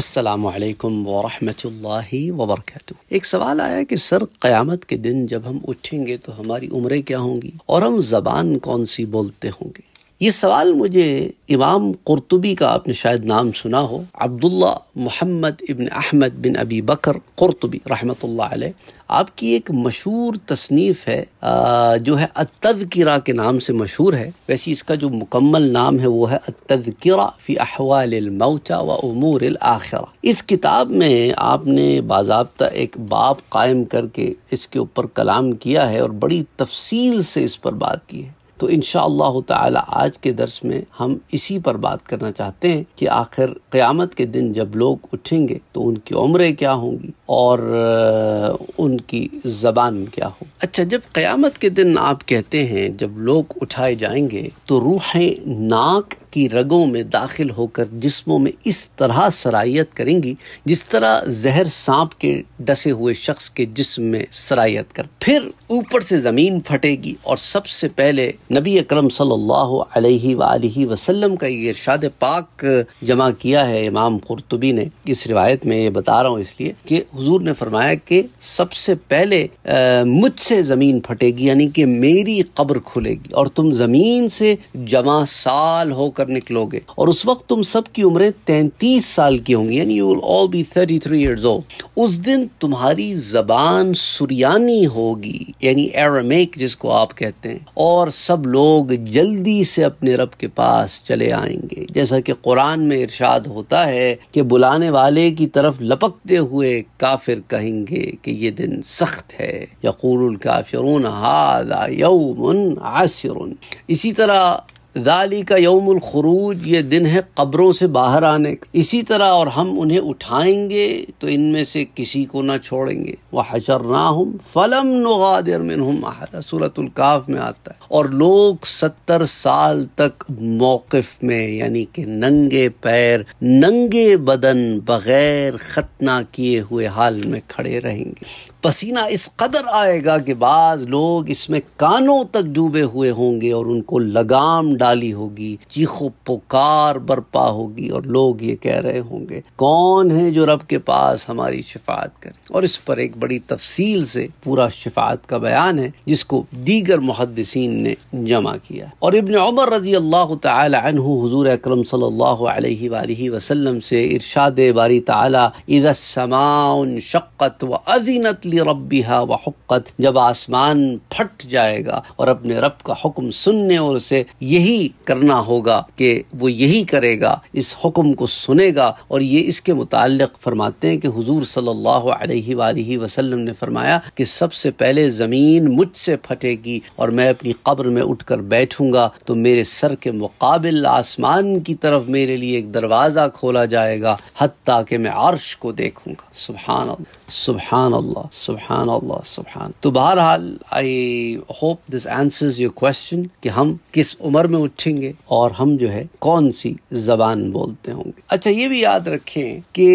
अस्सलामु अलैकुम व रहमतुल्लाहि व बरकातुहू। एक सवाल आया कि सर क़यामत के दिन जब हम उठेंगे तो हमारी उम्रें क्या होंगी और हम ज़बान कौन सी बोलते होंगे। ये सवाल मुझे इमाम कुर्तुबी का आपने शायद नाम सुना हो, अब्दुल्लाह मोहम्मद इब्न अहमद बिन अबी बकर कुर्तुबी रहमतुल्लाह अलैह, आपकी एक मशहूर तसनीफ़ है जो है अत्तज़किरा के नाम से मशहूर है। वैसे इसका जो मुकम्मल नाम है वो है अत्तज़किरा फ़ी अहवाल अलमौता व उमूर अलाखिरा। इस किताब में आपने बाज़ाब्ता एक बाब कायम करके इसके ऊपर कलाम किया है और बड़ी तफसील से इस पर बात की है। तो इंशाअल्लाह ताला आज के दर्स में हम इसी पर बात करना चाहते हैं कि आखिर क़यामत के दिन जब लोग उठेंगे तो उनकी उम्रें क्या होंगी और उनकी ज़बान क्या हो। अच्छा, जब क़यामत के दिन आप कहते हैं जब लोग उठाए जाएंगे तो रूहें नाक की रगों में दाखिल होकर जिस्मों में इस तरह सरायत करेंगी जिस तरह जहर सांप के डसे हुए शख्स के जिस्म में सरायत कर, फिर ऊपर से ज़मीन फटेगी। और सबसे पहले नबी अकरम सल्लल्लाहु अलैहि व आलिहि वसल्लम का ये इरशाद पाक जमा किया है इमाम कुर्तुबी ने इस रिवायत में, ये बता रहा हूँ इसलिए कि हुजूर ने फरमाया कि सबसे पहले मुझसे ज़मीन फटेगी यानी कि मेरी कब्र खुलेगी और तुम ज़मीन से जमा साल होकर निकलोगे और उस वक्त तुम सब की उम्रें 33 साल की होंगी यानी you will all be 33 years old। उस दिन तुम्हारी ज़बान सुरियानी होगी यानी एरामेक जिसको आप कहते हैं, और सब लोग जल्दी से अपने रब के पास चले आएंगे। जैसा कि कुरान में इरशाद होता है कि बुलाने वाले की तरफ लपकते हुए काफिर कहेंगे कि ये दिन सख्त है, यक़ूलुल काफ़िरून हाज़ा यौमुन आसिरुन। इसी तरह ज़ालिका यौमुल खुरूज, ये दिन है कब्रों से बाहर आने का। इसी तरह और हम उन्हें उठाएंगे तो इनमें से किसी को ना छोड़ेंगे, व हशरनाहुम फलम नुगादिर मिनहुम अहदा, सूरतुल काफ में आता है। और लोग 70 साल तक मौक़िफ़ में यानी कि नंगे पैर नंगे बदन बग़ैर ख़तना किए हुए हाल में खड़े रहेंगे। पसीना इस कदर आएगा कि बाज़ लोग इसमें कानों तक डूबे हुए होंगे और उनको लगाम डाली होगी, चीखो पुकार बरपा होगी और लोग ये कह रहे होंगे कौन है जो रब के पास हमारी शिफात करे। और इस पर एक बड़ी तफसील से पूरा शिफात का बयान है जिसको दीगर मुहद्दिसीन ने जमा किया। और इब्न उमर रजी अल्लाह तआला अन्हु हुजूर अकरम सल्लल्लाहु अलैहि व आलिहि वसल्लम से इरशाद बारी तआला इज़ा समाउन शक्कत व अज़िनत लिरब्बिहा व हुक्कत, जब आसमान फट जाएगा और अपने रब का हुक्म सुनने और उसे यही करना होगा कि वो यही करेगा, इस हुक्म को सुनेगा। और ये इसके मुताल्लिक़ फरमाते हैं कि हुजूर सल्लल्लाहु अलैहि व आलिहि वसल्लम ने फरमाया कि सबसे पहले ज़मीन मुझसे फटेगी और मैं अपनी कब्र में उठकर बैठूंगा तो मेरे सर के मुकाबिल आसमान की तरफ मेरे लिए एक दरवाज़ा खोला जाएगा हत्ता कि मैं अर्श को देखूंगा। सुबहान अल्लाह सुबहान अल्लाह सुबहान अल्लाह सुबहान। तो बहरहाल I hope this answers your question कि हम किस उम्र में उठेंगे और हम जो है कौन सी ज़बान बोलते होंगे। अच्छा, ये भी याद रखें कि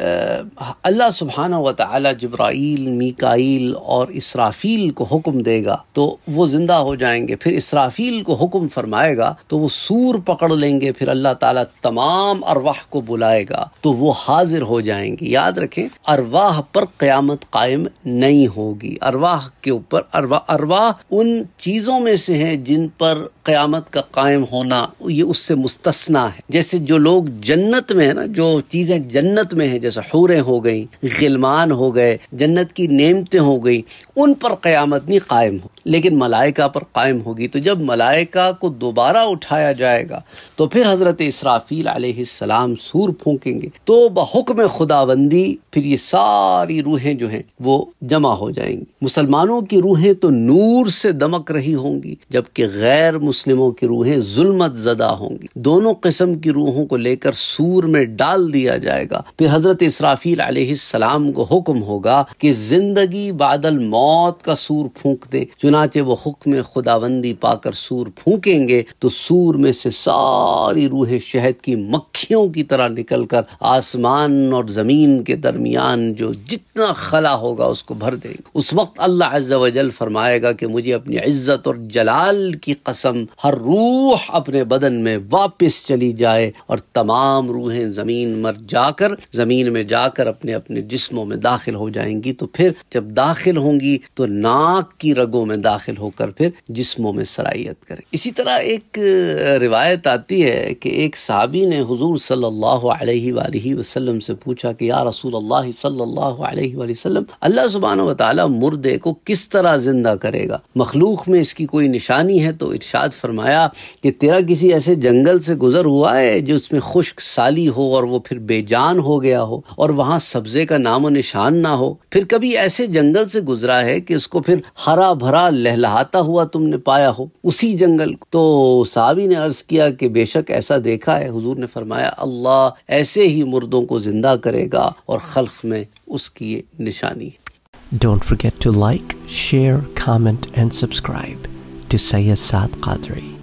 अल्लाह सुब्हानहू व तआला जिब्राईल, मीकाईल और इसराफील को हुक्म देगा तो वो ज़िंदा हो जाएंगे, फिर इसराफील को हुक्म फरमाएगा तो वो सूर पकड़ लेंगे, फिर अल्लाह ताला तमाम अरवाह को बुलाएगा तो वो हाजिर हो जाएंगे। याद रखें अरवाह पर क़यामत कायम नहीं होगी, अरवाह के ऊपर अरवाह उन चीज़ों में से हैं जिन पर क़यामत का कायम होना ये उससे मुस्तस्ना है। जैसे जो लोग जन्नत में है ना, जो चीज़ें जन्नत में हैं जैसे हूरें हो गई, गिलमान हो गए, जन्नत की नेमतें हो गई, उन पर क़यामत नहीं कायम हो, लेकिन मलाइका पर कायम होगी। तो जब मलाइका को दोबारा उठाया जाएगा तो फिर हज़रत इसराफील अलैहिस्सलाम सूर फूंकेंगे तो बहुक्म खुदाबंदी फिर ये सारी रूहें जो हैं वो जमा हो जाएंगी। मुसलमानों की रूहें तो नूर से दमक रही होंगी जबकि गैर मुस्लिमों की रूहें जुल्मत ज़दा होंगी। दोनों किस्म की रूहों को लेकर सूर में डाल दिया जाएगा, फिर हज़रत इसराफील अलैहिस्सलाम को हुक्म होगा कि ज़िंदगी बादल मौत का सूर फूंक दें। चुनाचे वो हुक्म खुदाबंदी पाकर सूर फूंकेंगे तो सूर में से सारी रूहें शहद की मक्खियों की तरह निकल कर आसमान और ज़मीन के दरमियान जो जितना खला होगा उसको भर देंगे। उस वक्त अल्लाह अज़्ज़ा वजल फरमाएगा कि मुझे अपनी इज्जत और जलाल की कसम, हर रूह अपने बदन में वापस चली जाए और तमाम रूहें ज़मीन में जाकर अपने अपने जिस्मों में दाखिल हो जाएंगी। तो फिर जब दाखिल होंगी तो नाक की रगों में दाखिल होकर फिर जिस्मों में सरायत करें। इसी तरह एक रिवायत आती है कि एक सहाबी ने हुजूर सल्लल्लाहु अलैहि वालिहि वसल्लम से पूछा कि या रसूल अल्लाह सल्लल्लाहु अलैहि वालिहि वसल्लम, अल्लाह सुब्हानहु व तआला मुर्दे को किस तरह जिंदा करेगा, मखलूक में इसकी कोई निशानी है? तो इरशाद फरमाया कि तेरा किसी ऐसे जंगल से गुजर हुआ है जो उसमें खुश्क साली हो और वो फिर बेजान हो गया हो और वहाँ सब्जे का नामो निशान ना हो? फिर कभी ऐसे जंगल से गुजरा है कि उसको फिर हरा भरा लहलहाता हुआ तुमने पाया हो उसी जंगल को? तो साहबी ने अर्ज किया कि बेशक ऐसा देखा है। हुजूर ने फरमाया अल्लाह ऐसे ही मुर्दों को जिंदा करेगा और खल्क में उसकी ये निशानी है। Don't forget to like, share, comment and subscribe to Syed Saad Qadri.